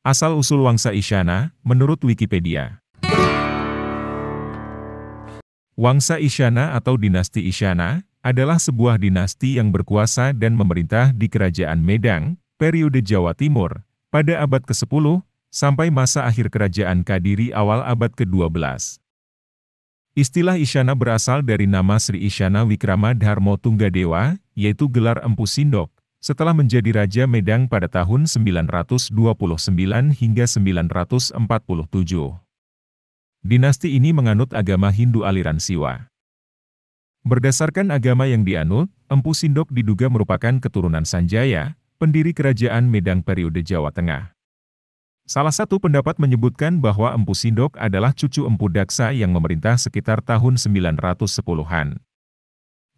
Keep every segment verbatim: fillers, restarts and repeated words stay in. Asal-usul Wangsa Isyana, menurut Wikipedia. Wangsa Isyana atau Dinasti Isyana, adalah sebuah dinasti yang berkuasa dan memerintah di Kerajaan Medang, periode Jawa Timur, pada abad kesepuluh, sampai masa akhir Kerajaan Kadiri awal abad kedua belas. Istilah Isyana berasal dari nama Sri Isyana Wikrama Dharma Tunggadewa, yaitu gelar Empu Sindok, setelah menjadi Raja Medang pada tahun sembilan ratus dua puluh sembilan hingga sembilan ratus empat puluh tujuh. Dinasti ini menganut agama Hindu aliran Siwa. Berdasarkan agama yang dianut, Empu Sindok diduga merupakan keturunan Sanjaya, pendiri Kerajaan Medang periode Jawa Tengah. Salah satu pendapat menyebutkan bahwa Empu Sindok adalah cucu Empu Daksa yang memerintah sekitar tahun sembilan ratus sepuluhan.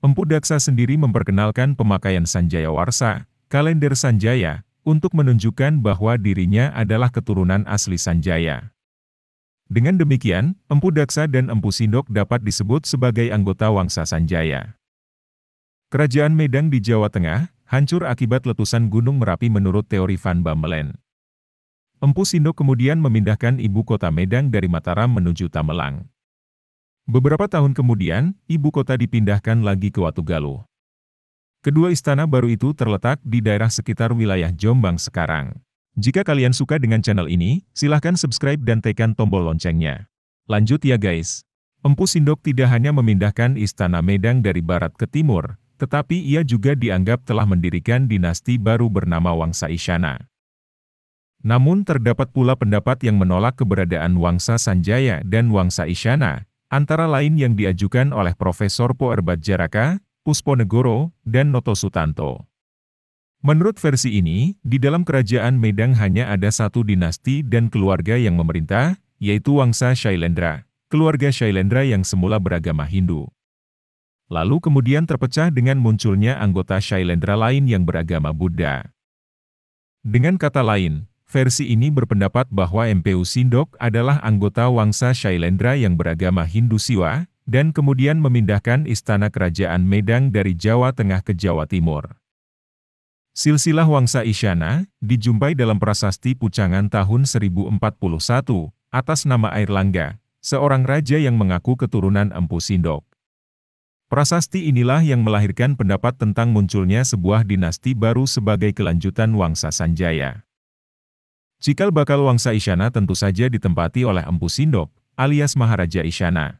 Empu Daksa sendiri memperkenalkan pemakaian Sanjayawarsa, kalender Sanjaya, untuk menunjukkan bahwa dirinya adalah keturunan asli Sanjaya. Dengan demikian, Empu Daksa dan Empu Sindok dapat disebut sebagai anggota Wangsa Sanjaya. Kerajaan Medang di Jawa Tengah hancur akibat letusan Gunung Merapi menurut teori Van Bamelen. Empu Sindok kemudian memindahkan ibu kota Medang dari Mataram menuju Tamelang. Beberapa tahun kemudian, ibu kota dipindahkan lagi ke Watu Galuh. Kedua istana baru itu terletak di daerah sekitar wilayah Jombang sekarang. Jika kalian suka dengan channel ini, silahkan subscribe dan tekan tombol loncengnya. Lanjut ya guys. Empu Sindok tidak hanya memindahkan istana Medang dari barat ke timur, tetapi ia juga dianggap telah mendirikan dinasti baru bernama Wangsa Isyana. Namun terdapat pula pendapat yang menolak keberadaan Wangsa Sanjaya dan Wangsa Isyana, antara lain yang diajukan oleh Profesor Poerbatjaraka, Pusponegoro, dan Noto Sutanto. Menurut versi ini, di dalam Kerajaan Medang hanya ada satu dinasti dan keluarga yang memerintah, yaitu Wangsa Syailendra, keluarga Syailendra yang semula beragama Hindu. Lalu kemudian terpecah dengan munculnya anggota Syailendra lain yang beragama Buddha. Dengan kata lain, versi ini berpendapat bahwa Empu Sindok adalah anggota Wangsa Syailendra yang beragama Hindu Siwa, dan kemudian memindahkan istana Kerajaan Medang dari Jawa Tengah ke Jawa Timur. Silsilah Wangsa Isyana dijumpai dalam Prasasti Pucangan tahun seribu empat puluh satu, atas nama Airlangga, seorang raja yang mengaku keturunan Empu Sindok. Prasasti inilah yang melahirkan pendapat tentang munculnya sebuah dinasti baru sebagai kelanjutan Wangsa Sanjaya. Cikal bakal Wangsa Isyana tentu saja ditempati oleh Empu Sindok, alias Maharaja Isyana.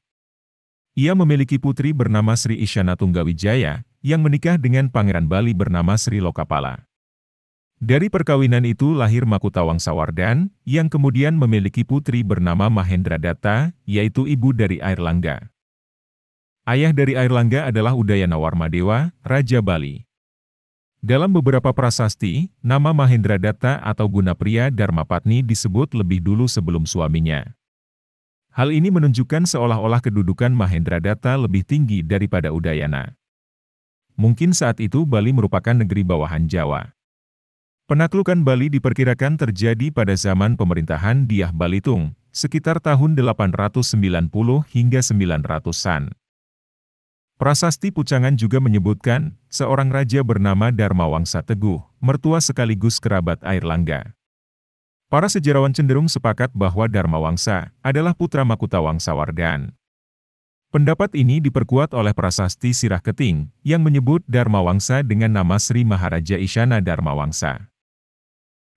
Ia memiliki putri bernama Sri Isyana Tunggawijaya, yang menikah dengan pangeran Bali bernama Sri Lokapala. Dari perkawinan itu lahir Makutawangsawardhana, yang kemudian memiliki putri bernama Mahendradatta, yaitu ibu dari Airlangga. Ayah dari Airlangga adalah Udayana Warmadewa, Raja Bali. Dalam beberapa prasasti, nama Mahendradatta atau Gunapriya Dharma Patni disebut lebih dulu sebelum suaminya. Hal ini menunjukkan seolah-olah kedudukan Mahendradatta lebih tinggi daripada Udayana. Mungkin saat itu Bali merupakan negeri bawahan Jawa. Penaklukan Bali diperkirakan terjadi pada zaman pemerintahan Diah Balitung, sekitar tahun delapan ratus sembilan puluh hingga sembilan ratusan. Prasasti Pucangan juga menyebutkan, seorang raja bernama Dharma Wangsa Teguh, mertua sekaligus kerabat Airlangga. Para sejarawan cenderung sepakat bahwa Dharma Wangsa adalah putra Makutawangsawardhana. Pendapat ini diperkuat oleh Prasasti Sirah Keting, yang menyebut Dharma Wangsa dengan nama Sri Maharaja Isyana Dharma Wangsa.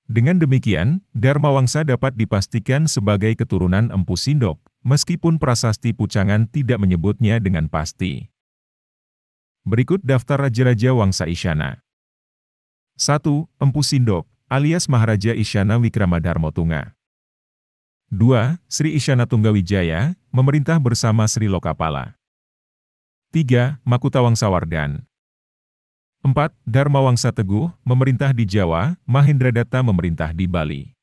Dengan demikian, Dharma Wangsa dapat dipastikan sebagai keturunan Empu Sindok, meskipun Prasasti Pucangan tidak menyebutnya dengan pasti. Berikut daftar Raja-Raja Wangsa Isyana. satu. Empu Sindok, alias Maharaja Isyana Wikrama Dharma Tunga. dua. Sri Isyana Tunggawijaya, memerintah bersama Sri Lokapala. tiga. Makutawangsawardhana. empat. Dharma Wangsa Teguh, memerintah di Jawa, Mahendradatta memerintah di Bali.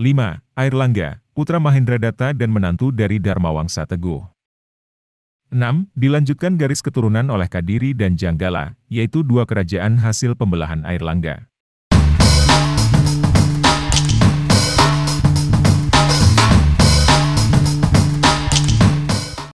lima. Airlangga, putra Mahendradatta dan menantu dari Dharma Wangsa Teguh. enam. Dilanjutkan garis keturunan oleh Kadiri dan Janggala, yaitu dua kerajaan hasil pembelahan Airlangga.